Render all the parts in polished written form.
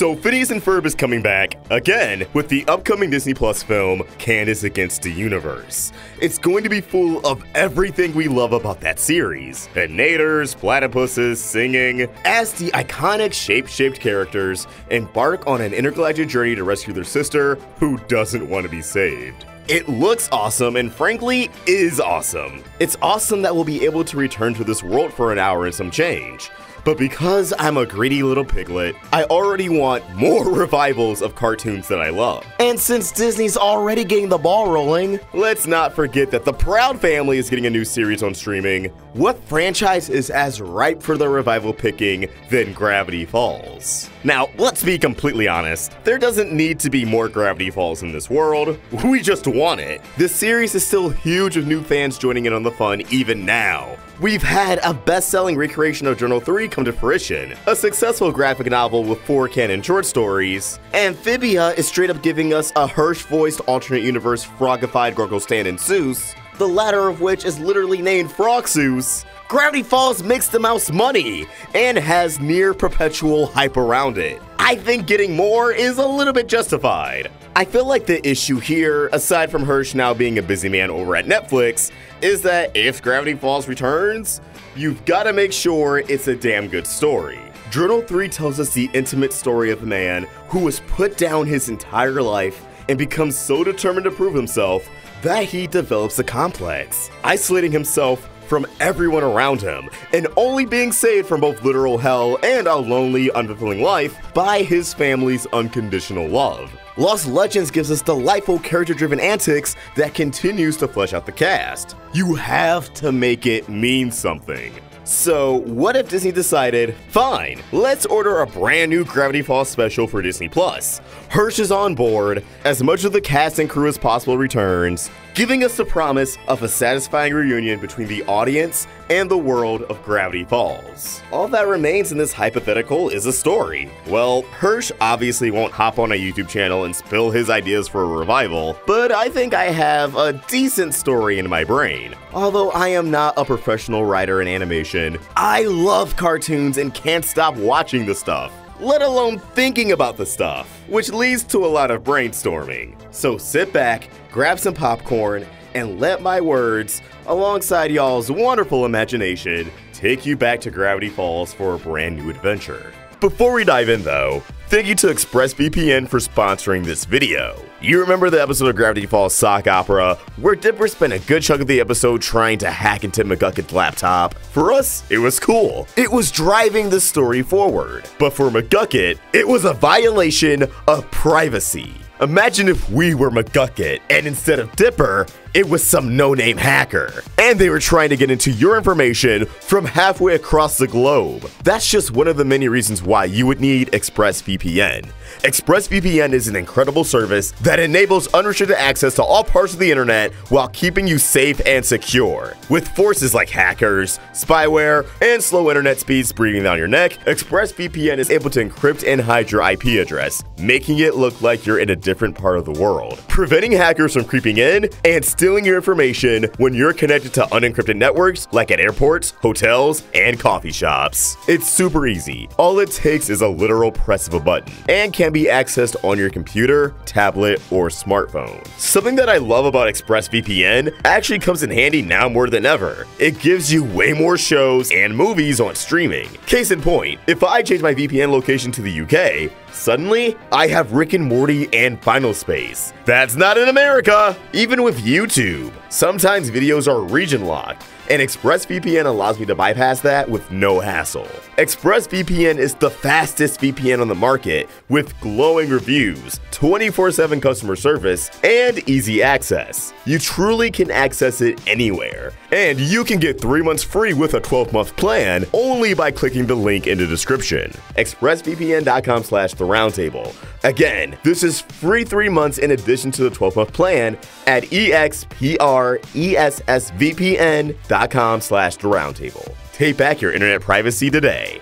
So Phineas and Ferb is coming back, again, with the upcoming Disney Plus film, Candace Against the Universe. It's going to be full of everything we love about that series. Innators, platypuses, singing, as the iconic shape-shifting characters embark on an intergalactic journey to rescue their sister, who doesn't want to be saved. It looks awesome and frankly is awesome. It's awesome that we'll be able to return to this world for an hour and some change. But because I'm a greedy little piglet, I already want more revivals of cartoons that I love. And since Disney's already getting the ball rolling, let's not forget that the Proud Family is getting a new series on streaming. What franchise is as ripe for the revival picking than Gravity Falls? Now, let's be completely honest, there doesn't need to be more Gravity Falls in this world. We just want it. This series is still huge with new fans joining in on the fun even now. We've had a best-selling recreation of Journal 3 come to fruition, a successful graphic novel with 4 canon short stories. Amphibia is straight up giving us a Hirsch-voiced alternate universe frogified Grunkle Stan and Soos, the latter of which is literally named Froxus. Gravity Falls makes the mouse money and has near perpetual hype around it. I think getting more is a little bit justified. I feel like the issue here, aside from Hirsch now being a busy man over at Netflix, is that if Gravity Falls returns, you've got to make sure it's a damn good story. Journal 3 tells us the intimate story of a man who was put down his entire life and becomes so determined to prove himself that he develops a complex, isolating himself from everyone around him, and only being saved from both literal hell and a lonely, unfulfilling life by his family's unconditional love. Lost Legends gives us delightful character-driven antics that continues to flesh out the cast. You have to make it mean something. So what if Disney decided, fine, let's order a brand new Gravity Falls special for Disney Plus. Hirsch is on board, as much of the cast and crew as possible returns, giving us the promise of a satisfying reunion between the audience and the world of Gravity Falls. All that remains in this hypothetical is a story. Well, Hirsch obviously won't hop on a YouTube channel and spill his ideas for a revival, but I think I have a decent story in my brain. Although I am not a professional writer in animation, I love cartoons and can't stop watching the stuff, let alone thinking about the stuff, which leads to a lot of brainstorming. So sit back, grab some popcorn, and let my words, alongside y'all's wonderful imagination, take you back to Gravity Falls for a brand new adventure. Before we dive in though, thank you to ExpressVPN for sponsoring this video. You remember the episode of Gravity Falls Sock Opera, where Dipper spent a good chunk of the episode trying to hack into McGucket's laptop? For us, it was cool. It was driving the story forward. But for McGucket, it was a violation of privacy. Imagine if we were McGucket, and instead of Dipper, it was some no-name hacker. And they were trying to get into your information from halfway across the globe. That's just one of the many reasons why you would need ExpressVPN. ExpressVPN is an incredible service that enables unrestricted access to all parts of the internet while keeping you safe and secure. With forces like hackers, spyware, and slow internet speeds breathing down your neck, ExpressVPN is able to encrypt and hide your IP address, making it look like you're in a different part of the world, preventing hackers from creeping in and stealing your information when you're connected to unencrypted networks like at airports, hotels, and coffee shops. It's super easy. All it takes is a literal press of a button and can be accessed on your computer, tablet, or smartphone. Something that I love about ExpressVPN actually comes in handy now more than ever. It gives you way more shows and movies on streaming. Case in point, if I change my VPN location to the UK, suddenly, I have Rick and Morty and Final Space. That's not in America! Even with YouTube, sometimes videos are region locked, and ExpressVPN allows me to bypass that with no hassle. ExpressVPN is the fastest VPN on the market, with glowing reviews, 24/7 customer service, and easy access. You truly can access it anywhere, and you can get 3 months free with a 12-month plan only by clicking the link in the description. ExpressVPN.com/theroundtable. Again, this is free 3 months in addition to the 12-month plan at expressvpn.com/theroundtable. Take back your internet privacy today.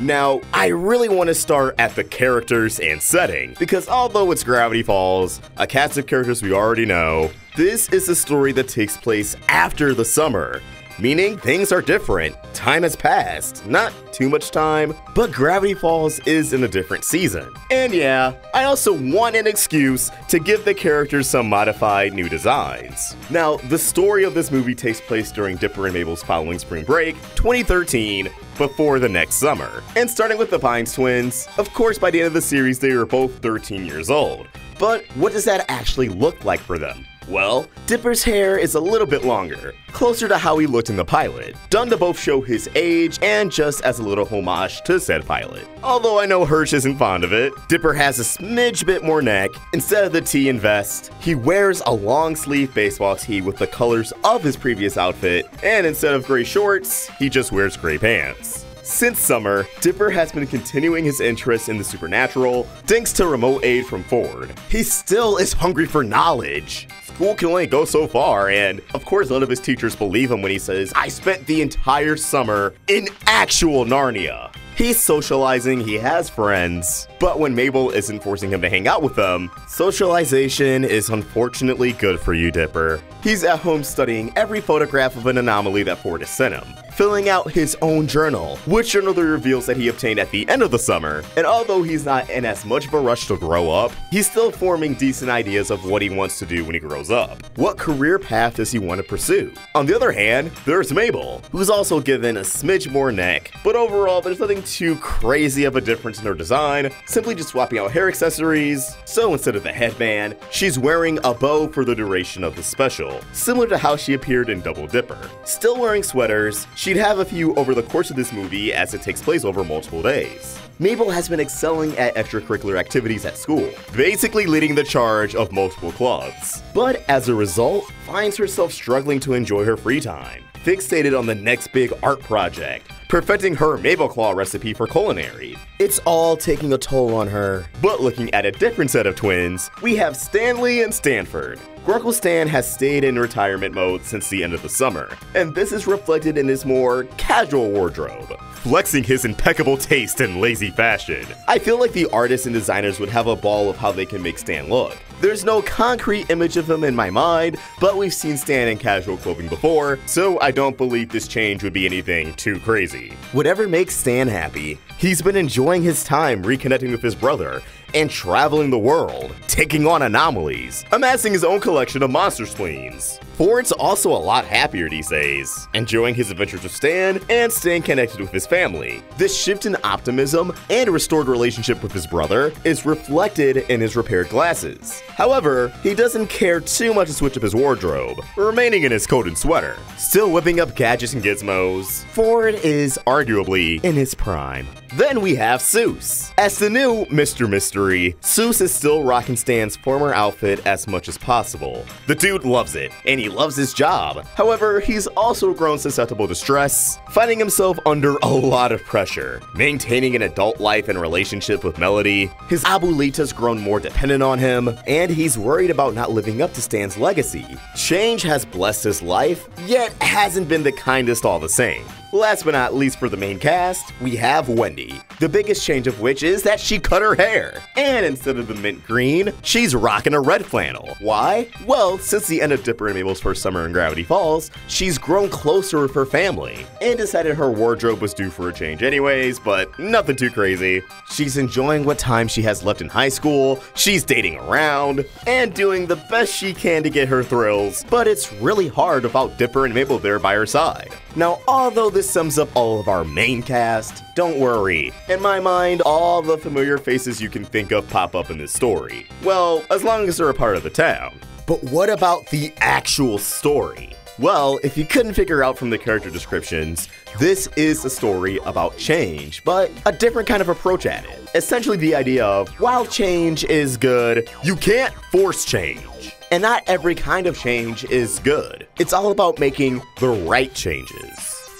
Now, I really want to start at the characters and setting, because although it's Gravity Falls, a cast of characters we already know, this is a story that takes place after the summer, meaning things are different. Time has passed, not too much time, but Gravity Falls is in a different season. And yeah, I also want an excuse to give the characters some modified new designs. Now, the story of this movie takes place during Dipper and Mabel's following spring break, 2013, before the next summer. And starting with the Pines twins, of course by the end of the series they were both 13 years old. But what does that actually look like for them? Well, Dipper's hair is a little bit longer, closer to how he looked in the pilot, done to both show his age and just as a little homage to said pilot. Although I know Hirsch isn't fond of it, Dipper has a smidge bit more neck. Instead of the tee and vest, he wears a long sleeve baseball tee with the colors of his previous outfit, and instead of gray shorts, he just wears gray pants. Since summer, Dipper has been continuing his interest in the supernatural, thanks to remote aid from Ford. He still is hungry for knowledge. School can only go so far, and of course none of his teachers believe him when he says, "I spent the entire summer in actual Narnia." He's socializing, he has friends, but when Mabel isn't forcing him to hang out with them, socialization is unfortunately good for you, Dipper. He's at home studying every photograph of an anomaly that Ford has sent him, filling out his own journal, which journal reveals that he obtained at the end of the summer. And although he's not in as much of a rush to grow up, he's still forming decent ideas of what he wants to do when he grows up. What career path does he want to pursue? On the other hand, there's Mabel, who's also given a smidge more neck, but overall there's nothing too crazy of a difference in her design, simply just swapping out hair accessories. So instead of the headband, she's wearing a bow for the duration of the special, similar to how she appeared in Double Dipper. Still wearing sweaters, she'd have a few over the course of this movie as it takes place over multiple days. Mabel has been excelling at extracurricular activities at school, basically leading the charge of multiple clubs, but as a result, finds herself struggling to enjoy her free time, fixated on the next big art project, perfecting her Mabel Claw recipe for culinary. It's all taking a toll on her. But looking at a different set of twins, we have Stanley and Stanford. Grunkle Stan has stayed in retirement mode since the end of the summer, and this is reflected in his more casual wardrobe, flexing his impeccable taste in lazy fashion. I feel like the artists and designers would have a ball of how they can make Stan look. There's no concrete image of him in my mind, but we've seen Stan in casual clothing before, so I don't believe this change would be anything too crazy. Whatever makes Stan happy, he's been enjoying his time reconnecting with his brother and traveling the world, taking on anomalies, amassing his own collection of monster spleens. Ford's also a lot happier these days, enjoying his adventures with Stan and staying connected with his family. This shift in optimism and restored relationship with his brother is reflected in his repaired glasses. However, he doesn't care too much to switch up his wardrobe, remaining in his coat and sweater, still whipping up gadgets and gizmos. Ford is arguably in his prime. Then we have Soos. As the new Mr. Mystery, Soos is still rocking Stan's former outfit as much as possible. The dude loves it, and he loves his job. However, he's also grown susceptible to stress, finding himself under a lot of pressure, maintaining an adult life and relationship with Melody. His abuelita's grown more dependent on him, and he's worried about not living up to Stan's legacy. Change has blessed his life, yet hasn't been the kindest all the same. Last but not least for the main cast, we have Wendy, the biggest change of which is that she cut her hair. And instead of the mint green, she's rocking a red flannel. Why? Well, since the end of Dipper and Mabel's first summer in Gravity Falls, she's grown closer with her family and decided her wardrobe was due for a change anyways, but nothing too crazy. She's enjoying what time she has left in high school, she's dating around, and doing the best she can to get her thrills, but it's really hard without Dipper and Mabel there by her side. Now, although this sums up all of our main cast, don't worry. In my mind, all the familiar faces you can think of pop up in this story. Well, as long as they're a part of the town. But what about the actual story? Well, if you couldn't figure out from the character descriptions, this is a story about change, but a different kind of approach at it. Essentially the idea of, while change is good, you can't force change. And not every kind of change is good. It's all about making the right changes.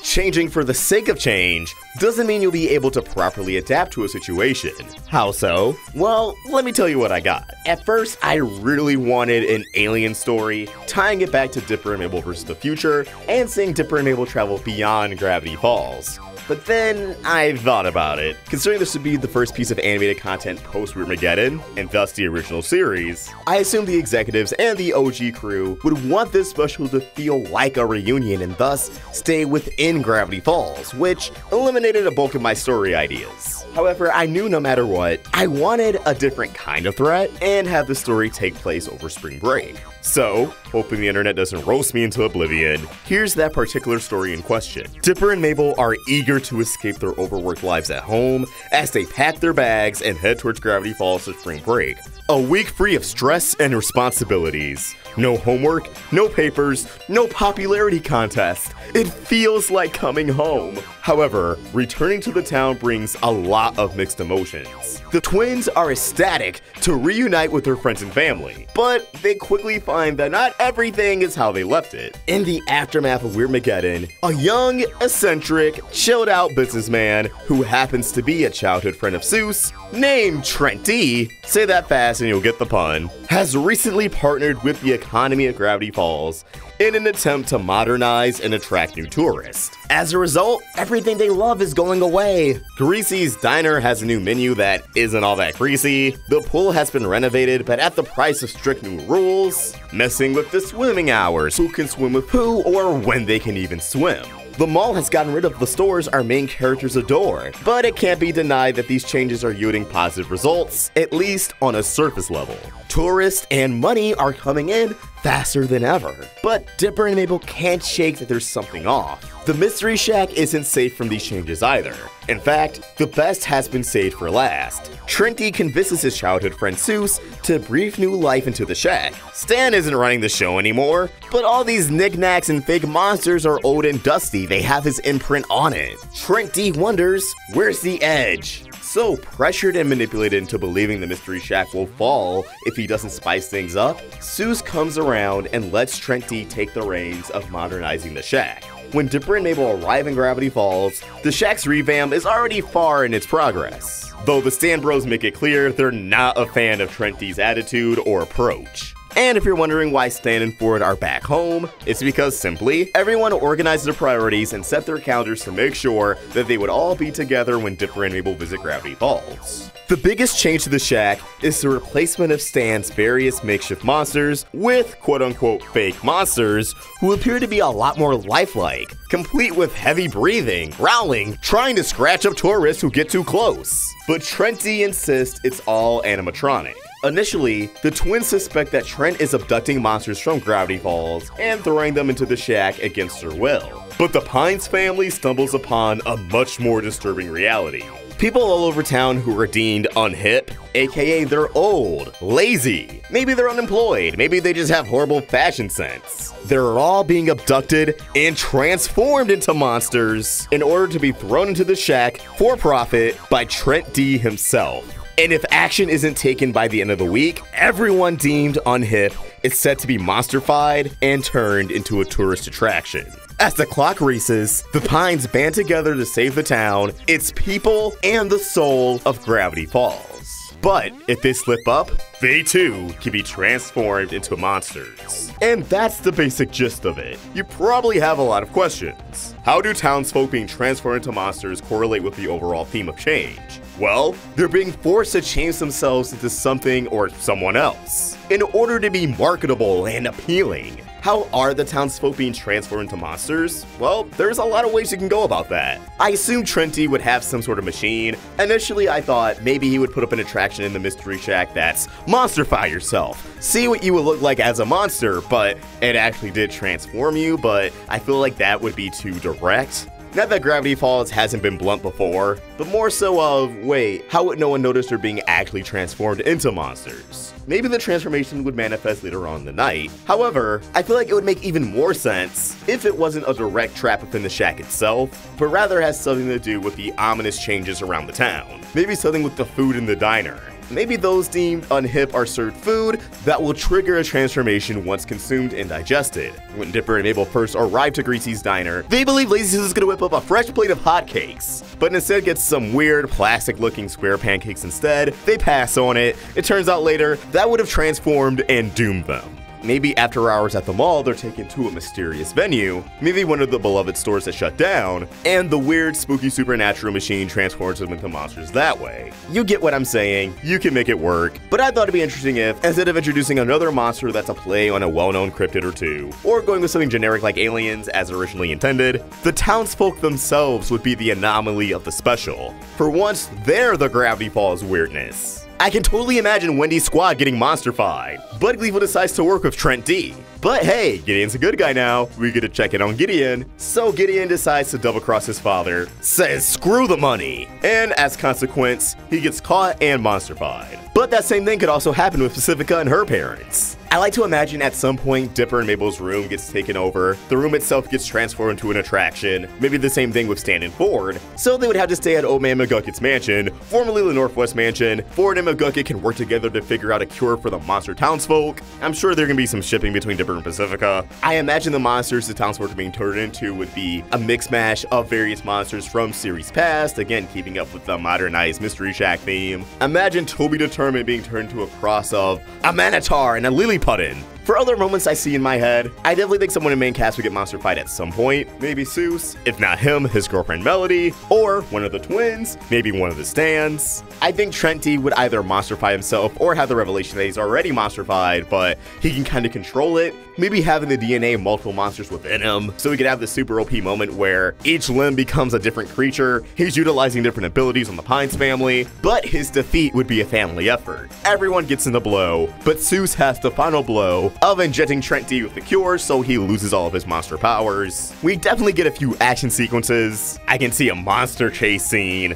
Changing for the sake of change doesn't mean you'll be able to properly adapt to a situation. How so? Well, let me tell you what I got. At first, I really wanted an alien story, tying it back to Dipper and Mabel vs. the Future, and seeing Dipper and Mabel travel beyond Gravity Falls. But then I thought about it. Considering this would be the first piece of animated content post-Weirdmageddon, and thus the original series, I assumed the executives and the OG crew would want this special to feel like a reunion and thus stay within Gravity Falls, which eliminated a bulk of my story ideas. However, I knew no matter what, I wanted a different kind of threat and have the story take place over spring break. So, hoping the internet doesn't roast me into oblivion, here's that particular story in question. Dipper and Mabel are eager to escape their overworked lives at home as they pack their bags and head towards Gravity Falls for spring break. A week free of stress and responsibilities. No homework, no papers, no popularity contest. It feels like coming home. However, returning to the town brings a lot of mixed emotions. The twins are ecstatic to reunite with their friends and family, but they quickly find that not everything is how they left it. In the aftermath of Weirdmageddon, a young, eccentric, chilled-out businessman who happens to be a childhood friend of Soos, named Trent D, say that fast and you'll get the pun, has recently partnered with the economy of Gravity Falls in an attempt to modernize and attract new tourists. As a result, everything they love is going away. Greasy's Diner has a new menu that isn't all that greasy. The pool has been renovated, but at the price of strict new rules, messing with the swimming hours, who can swim with who, or when they can even swim. The mall has gotten rid of the stores our main characters adore, but it can't be denied that these changes are yielding positive results, at least on a surface level. Tourists and money are coming in faster than ever, but Dipper and Mabel can't shake that there's something off. The Mystery Shack isn't safe from these changes either. In fact, the best has been saved for last. Trinity convinces his childhood friend Soos to breathe new life into the shack. Stan isn't running the show anymore, but all these knickknacks and fake monsters are old and dusty. They have his imprint on it. Trinity wonders, where's the edge? So pressured and manipulated into believing the Mystery Shack will fall if he doesn't spice things up, Soos comes around and lets Trent D take the reins of modernizing the shack. When Dipper and Mabel arrive in Gravity Falls, the shack's revamp is already far in its progress, though the Stan Bros make it clear they're not a fan of Trent D's attitude or approach. And if you're wondering why Stan and Ford are back home, it's because simply, everyone organized their priorities and set their calendars to make sure that they would all be together when Dipper and Mabel visit Gravity Falls. The biggest change to the shack is the replacement of Stan's various makeshift monsters with quote-unquote fake monsters who appear to be a lot more lifelike, complete with heavy breathing, growling, trying to scratch up tourists who get too close. But Trent D insists it's all animatronic. Initially, the twins suspect that Trent is abducting monsters from Gravity Falls and throwing them into the shack against their will. But the Pines family stumbles upon a much more disturbing reality. People all over town who are deemed unhip, aka they're old, lazy, maybe they're unemployed, maybe they just have horrible fashion sense. They're all being abducted and transformed into monsters in order to be thrown into the shack for profit by Trent D himself. And if action isn't taken by the end of the week, everyone deemed unhip is set to be monsterfied and turned into a tourist attraction. As the clock races, the Pines band together to save the town, its people, and the soul of Gravity Falls. But if they slip up, they too can be transformed into monsters. And that's the basic gist of it. You probably have a lot of questions. How do townsfolk being transformed into monsters correlate with the overall theme of change? Well, they're being forced to change themselves into something or someone else in order to be marketable and appealing. How are the townsfolk being transformed into monsters? Well, there's a lot of ways you can go about that. I assumed Trenty would have some sort of machine. Initially, I thought maybe he would put up an attraction in the Mystery Shack that's monsterfy yourself. See what you would look like as a monster, but it actually did transform you, but I feel like that would be too direct. Not that Gravity Falls hasn't been blunt before, but more so of, wait, how would no one notice they're being actually transformed into monsters? Maybe the transformation would manifest later on in the night. However, I feel like it would make even more sense if it wasn't a direct trap within the shack itself, but rather has something to do with the ominous changes around the town. Maybe something with the food in the diner. Maybe those deemed unhip are served food that will trigger a transformation once consumed and digested. When Dipper and Mabel first arrive to Greasy's Diner, they believe Lazy Susan's gonna whip up a fresh plate of hotcakes, but instead gets some weird plastic-looking square pancakes instead. They pass on it. It turns out later that would have transformed and doomed them. Maybe after hours at the mall, they're taken to a mysterious venue, maybe one of the beloved stores that shut down, and the weird, spooky supernatural machine transforms them into monsters that way. You get what I'm saying, you can make it work, but I thought it'd be interesting if, instead of introducing another monster that's a play on a well-known cryptid or two, or going with something generic like aliens as originally intended, the townsfolk themselves would be the anomaly of the special. For once, they're the Gravity Falls weirdness. I can totally imagine Wendy's squad getting monsterfied, but Gleeful decides to work with Trent D. But hey, Gideon's a good guy now, we get to check in on Gideon, so Gideon decides to double-cross his father, says screw the money, and as consequence, he gets caught and monsterfied. But that same thing could also happen with Pacifica and her parents. I like to imagine at some point Dipper and Mabel's room gets taken over, the room itself gets transformed into an attraction, maybe the same thing with Stan and Ford, so they would have to stay at Old Man McGucket's mansion, formerly the Northwest Mansion. Ford and McGucket can work together to figure out a cure for the monster townsfolk. I'm sure there can be some shipping between Dipper and Pacifica. I imagine the monsters the townsfolk are being turned into would be a mix-mash of various monsters from series past, again keeping up with the modernized Mystery Shack theme. Imagine Toby Determined being turned into a cross of a Manitar and a Lily Puttin. For other moments I see in my head, I definitely think someone in main cast would get monsterfied at some point, maybe Soos, if not him, his girlfriend Melody, or one of the twins, maybe one of the Stans. I think Trent D would either monsterfy himself or have the revelation that he's already monsterfied, but he can kind of control it, maybe having the DNA of multiple monsters within him, so we could have the super OP moment where each limb becomes a different creature, he's utilizing different abilities on the Pines family, but his defeat would be a family effort. Everyone gets in the blow, but Soos has the final blow of injecting Trent D with the cure so he loses all of his monster powers. We definitely get a few action sequences. I can see a monster chase scene,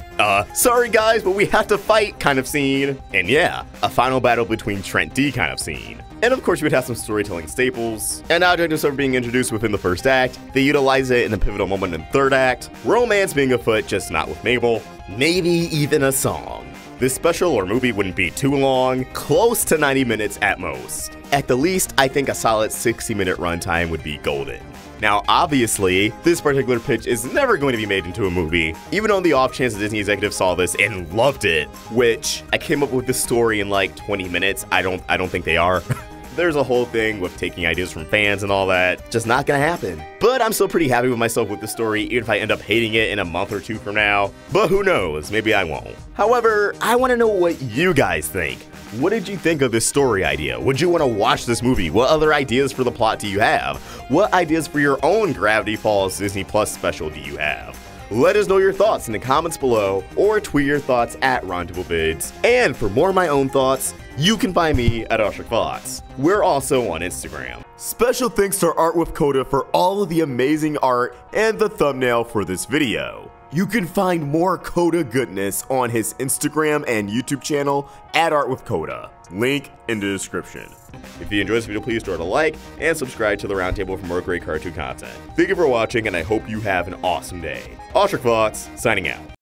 sorry guys, but we have to fight kind of scene, and yeah, a final battle between Trent D kind of scene. And of course, you would have some storytelling staples. An object is being introduced within the first act, they utilize it in a pivotal moment in the third act, romance being afoot, just not with Mabel, maybe even a song. This special or movie wouldn't be too long, close to 90 minutes at most. At the least, I think a solid 60-minute runtime would be golden. Now obviously, this particular pitch is never going to be made into a movie, even on the off chance the Disney executive saw this and loved it, which I came up with this story in like 20 minutes, I don't think they are. There's a whole thing with taking ideas from fans and all that, just not gonna happen. But I'm still pretty happy with myself with the story, even if I end up hating it in a month or two from now. But who knows, maybe I won't. However, I wanna know what you guys think. What did you think of this story idea? Would you want to watch this movie? What other ideas for the plot do you have? What ideas for your own Gravity Falls Disney Plus special do you have? Let us know your thoughts in the comments below, or tweet your thoughts at RondibleVids. And for more of my own thoughts, you can find me at AushikThoughts. We're also on Instagram. Special thanks to Art with Coda for all of the amazing art and the thumbnail for this video. You can find more Coda goodness on his Instagram and YouTube channel at Art with Coda. Link in the description. If you enjoyed this video, please throw it a like and subscribe to the Roundtable for more great cartoon content. Thank you for watching, and I hope you have an awesome day. Alex Hirsch signing out.